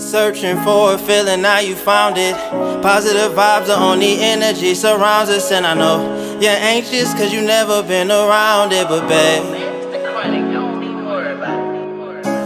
Searching for a feeling, now you found it. Positive vibes, the only energy surrounds us. And I know you're anxious cause you never been around it. But babe,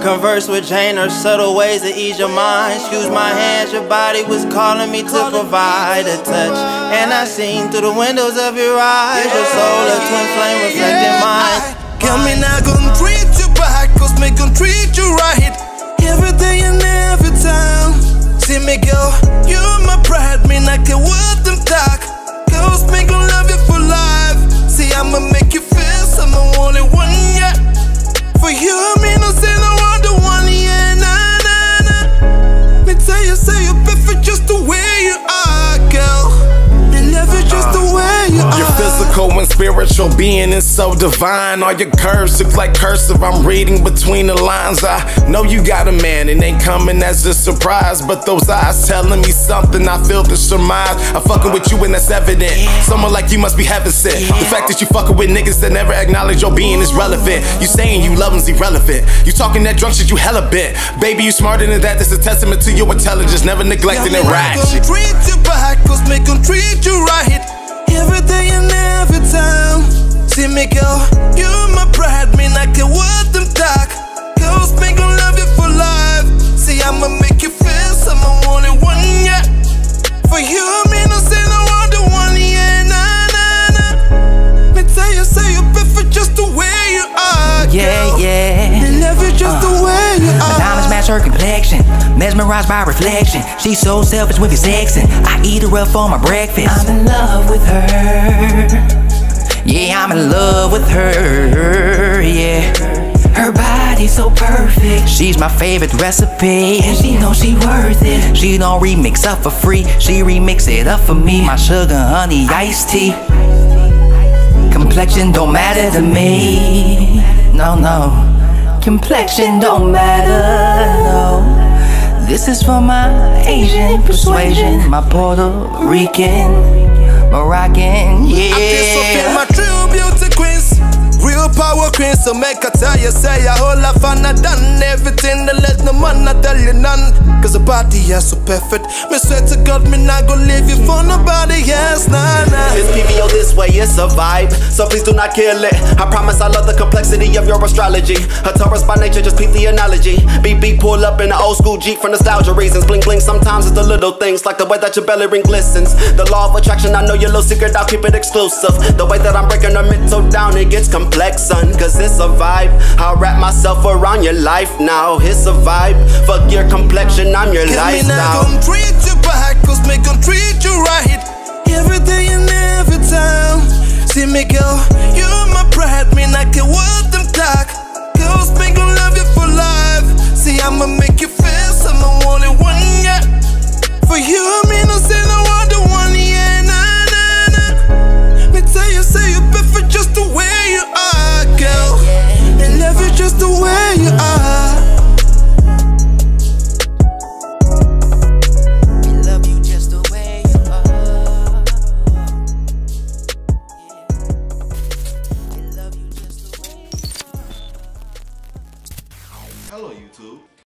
converse with Jane or subtle ways to ease your mind. Excuse my hands, your body was calling me to provide a touch. And I seen through the windows of your eyes, your soul a twin flame reflecting mine. Come me now, gon' treat you back, cause me gon' treat you right. Every day and every time. See me go, you my pride. Me not care what them talk. Girls me gon' love you for life. See I'ma make you feel I'm the only one, yeah. For you, me no say no one the one, yeah. Nah, nah, nah. Me tell you, say you're perfect just the way you are, girl. Me love you just the way you are. Your physical and spiritual being is so divine. All your curves look like cursive, I'm reading between the lines. I know you got a man, it ain't coming as a surprise. But those eyes telling me something, I feel the surmise. I'm fucking with you and that's evident. Someone like you must be heaven sent. The fact that you fucking with niggas that never acknowledge your being is relevant. You saying you love them's irrelevant. You talking that drunk shit, you hella bent. Baby, you smarter than that, that's a testament to your intelligence. Never neglecting and ratchet. Gon' treat you back, cause me gon' treat you right. Every day and every time. See me go, you my pride. Me not care what them talk. Girls me gon' love you for life. See I'ma make you feel I'm the only one, yeah. For you, me no say no one the one, yeah. Nah, nah, nah. Me tell you, say you're perfect just the way you are, girl. Yeah, yeah. Me love you just the way you are. My diamonds match her complexion, mesmerized by reflection. She's so selfish with his sexing. I eat her up for my breakfast. I'm in love with her. Yeah, I'm in love with her. Yeah. Her body's so perfect. She's my favorite recipe. And she knows she worth it. She don't remix up for free. She remix it up for me. My sugar, honey, iced tea. Complexion don't matter to me. No, no. Complexion don't matter, no. This is for my Asian persuasion, my Puerto Rican, Moroccan, yeah. I feel so feel my true beauty queens, real power queens. So make I tell you, say a whole lot fun. I done everything that let no man, I tell you none. Cause the body is so perfect. Me swear to God, me not gon' leave you for nobody else, nah, nah. It's PVO this way, it's a vibe. So please do not kill it. I promise I love the complexity of your astrology. A Taurus by nature, just peep the analogy. BB pull up in an old school Jeep for nostalgia reasons. Bling bling, sometimes it's the little things, like the way that your belly ring glistens. The law of attraction, I know your little secret, I'll keep it exclusive. The way that I'm breaking her mental down, it gets complex, son. Cause it's a vibe. I'll wrap myself around your life now. It's a vibe. Fuck your complexion, I'm your lifestyle. Me now gon' treat you back, cause me gon' treat you right. Every day and every time. See me go, you my pride. Me not care what